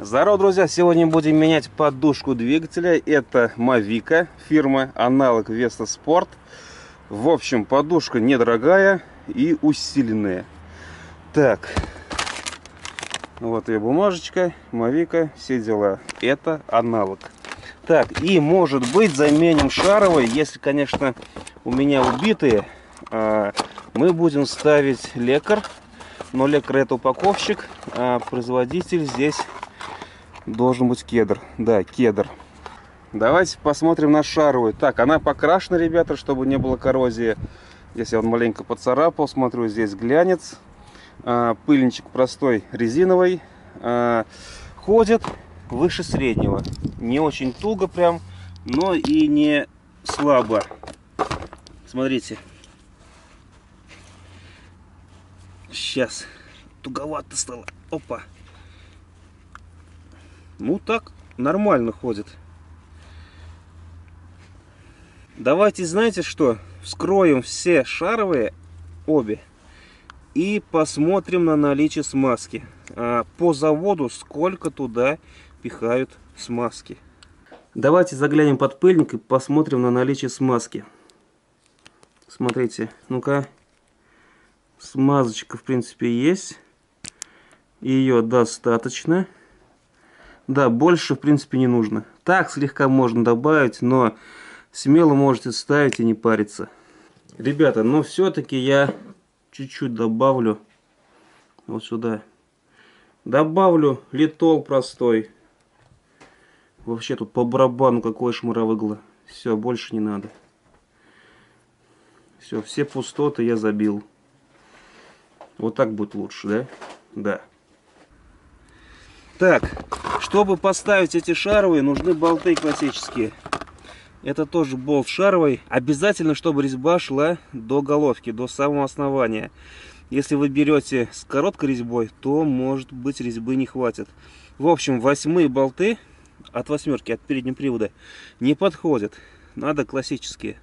Здорово, друзья! Сегодня будем менять подушку двигателя. Это Мавико, фирма аналог Веста Спорт. В общем, подушка недорогая и усиленная. Так, вот ее бумажечка, Мавико, все дела. Это аналог. Так, и может быть заменим шаровые, если, конечно, у меня убитые. Мы будем ставить лекарь, но лекарь это упаковщик, а производитель здесь должен быть кедр. Да, кедр. Давайте посмотрим на шаровую. Так, она покрашена, ребята, чтобы не было коррозии. Здесь я вот маленько поцарапал, смотрю, здесь глянец. Пыльничек простой, резиновый. Ходит выше среднего. Не очень туго прям, но и не слабо. Смотрите. Сейчас. Туговато стало. Опа. Ну так, нормально ходит. Давайте, знаете что, вскроем все шаровые, обе, и посмотрим на наличие смазки. По заводу сколько туда пихают смазки. Давайте заглянем под пыльник и посмотрим на наличие смазки. Смотрите, ну-ка, смазочка в принципе есть. Ее достаточно. Да, больше, в принципе, не нужно. Так, слегка можно добавить, но смело можете ставить и не париться. Ребята, но все-таки я чуть-чуть добавлю вот сюда. Добавлю литол простой. Вообще тут по барабану какое шмаровыгло. Все, больше не надо. Все, все пустоты я забил. Вот так будет лучше, да? Да. Так, чтобы поставить эти шаровые, нужны болты классические. Это тоже болт шаровый. Обязательно, чтобы резьба шла до головки, до самого основания. Если вы берете с короткой резьбой, то, может быть, резьбы не хватит. В общем, 8 болты от 8, от переднего привода, не подходят. Надо классические.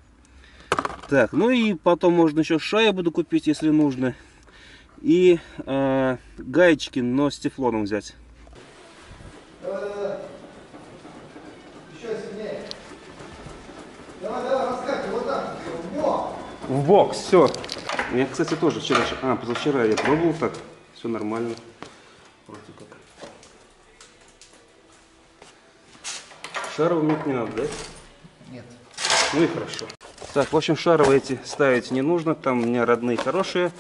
Так, ну и потом можно еще шайбу докупить, если нужно. И гаечки, но с тефлоном взять. В бок, все. Я, кстати, тоже вчера, позавчера я пробовал так, все нормально. Вроде как. Шаровым не надо, да? Нет. Ну и хорошо. Так, в общем, шаровые эти ставить не нужно, там у меня родные хорошие.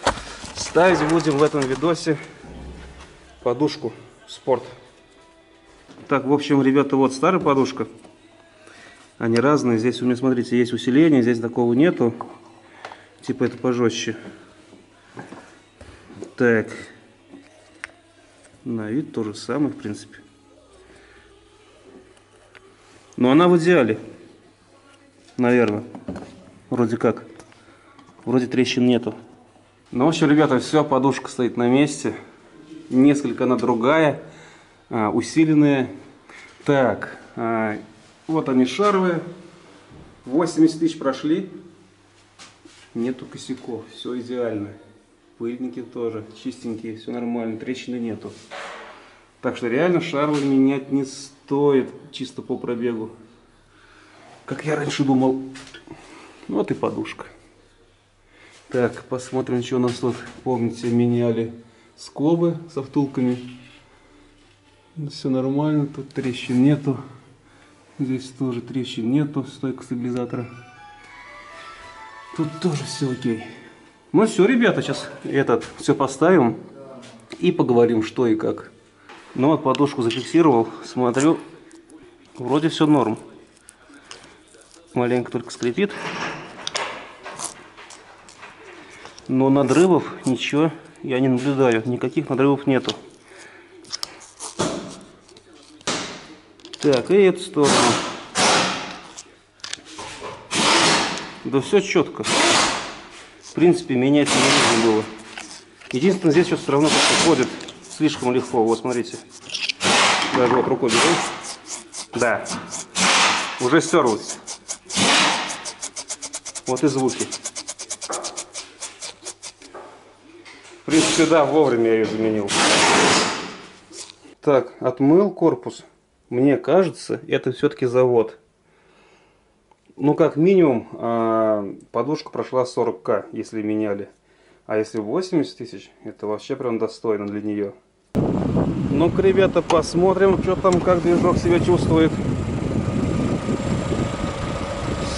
Ставить будем в этом видосе подушку спорт. Так, в общем, ребята, вот старая подушка. Они разные. Здесь у меня, смотрите, есть усиление, здесь такого нету. Типа это пожестче. Так. На вид то же самое, в принципе. Но она в идеале. Наверное. Вроде как. Вроде трещин нету. Ну, в общем, ребята, все, подушка стоит на месте. Несколько она другая. Усиленные. Так, вот они шаровые. 80 тысяч прошли. Нету косяков, все идеально. Пыльники тоже чистенькие, все нормально, трещины нету. Так что реально шаровые менять не стоит чисто по пробегу. Как я раньше думал. Вот и подушка. Так, посмотрим, что у нас тут. Помните, меняли скобы со втулками. Все нормально, тут трещин нету. Здесь тоже трещин нету, стойка стабилизатора. Тут тоже все окей. Ну все, ребята, сейчас все поставим и поговорим, что и как. Ну вот подушку зафиксировал, смотрю, вроде все норм. Маленько только скрипит. Но надрывов ничего я не наблюдаю, никаких надрывов нету. Так, и эту сторону. Да все четко. В принципе, менять не нужно было. Единственное, здесь все равно как-то ходит слишком легко. Вот, смотрите. Даже вот рукой беру. Да. Уже стерлось. Вот и звуки. В принципе, да, вовремя я ее заменил. Так, отмыл корпус. Мне кажется, это все-таки завод. Ну, как минимум, подушка прошла 40 000, если меняли. А если 80 000, это вообще прям достойно для нее. Ну-ка, ребята, посмотрим, что там, как движок себя чувствует.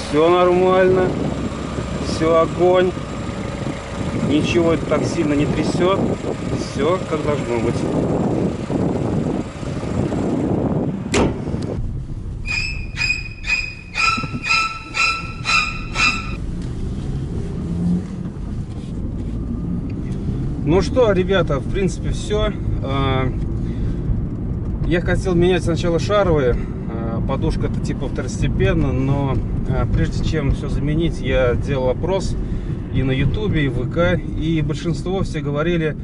Все нормально. Все огонь. Ничего так сильно не трясет. Все как должно быть. Ну что, ребята, в принципе, все. Я хотел менять сначала шаровые. Подушка это типа второстепенно, но прежде чем все заменить, я делал опрос и на ютубе, и в ВК, и большинство все говорили,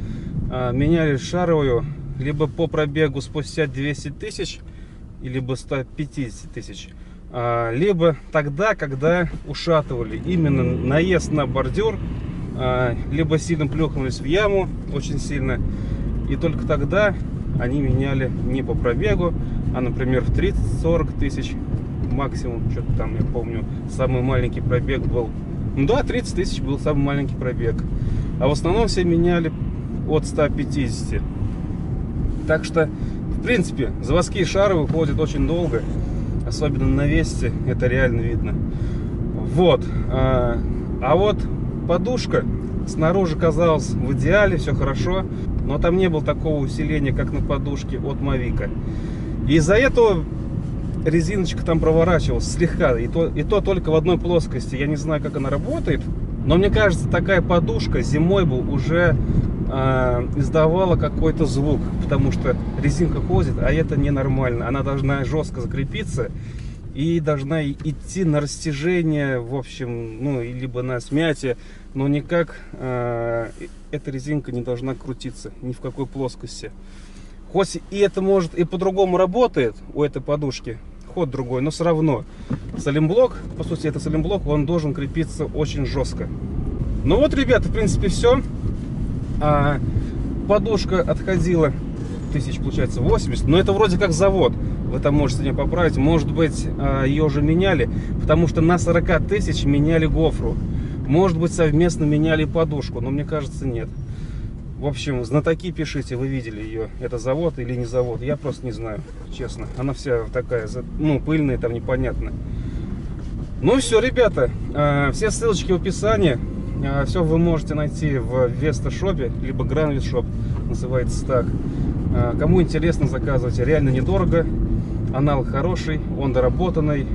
меняли шаровую либо по пробегу спустя 200 000, либо 150 000, либо тогда, когда ушатывали, именно наезд на бордюр, либо сильно плюхнулись в яму, очень сильно, и только тогда они меняли не по пробегу, а, например, в 30–40 тысяч максимум, что-то там, я помню, самый маленький пробег был. Ну да, 30 000 был самый маленький пробег. А в основном все меняли от 150 000. Так что, в принципе, заводские шары выходят очень долго. Особенно на Весте, это реально видно. Вот. А вот подушка снаружи казалась в идеале, все хорошо. Но там не было такого усиления, как на подушке от Мавико. Из-за этого резиночка там проворачивалась слегка, и то только в одной плоскости. Я не знаю, как она работает, но мне кажется, такая подушка зимой бы уже издавала какой-то звук, потому что резинка ходит, а это ненормально. Она должна жестко закрепиться и должна идти на растяжение, в общем, ну, либо на смятие, но никак эта резинка не должна крутиться ни в какой плоскости. Хоть и это может и по-другому работает у этой подушки, ход другой, но все равно салимблок, по сути это салимблок, он должен крепиться очень жестко. Ну вот, ребята, в принципе, все. Подушка отходила 1000, получается 80, но это вроде как завод, вы там можете меня поправить, может быть, ее уже меняли, потому что на 40 000 меняли гофру, может быть, совместно меняли подушку, но мне кажется, нет. В общем, знатоки, пишите, вы видели ее, это завод или не завод, я просто не знаю, честно. Она вся такая, ну, пыльная, там непонятно. Ну все, ребята, все ссылочки в описании, все вы можете найти в Веста Шопе, либо Гранвит Шоп, называется так. Кому интересно, заказывайте, реально недорого, аналог хороший, он доработанный.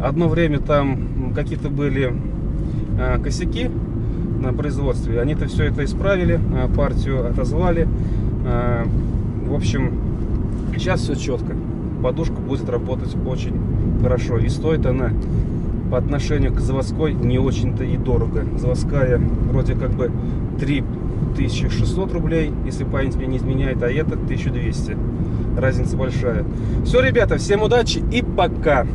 Одно время там какие-то были косяки на производстве, они-то все это исправили, партию отозвали, в общем, сейчас все четко, подушка будет работать очень хорошо, и стоит она по отношению к заводской не очень-то и дорого. Заводская вроде как бы 3600 рублей, если память меня не изменяет, а это 1200, разница большая. Все, ребята, всем удачи и пока!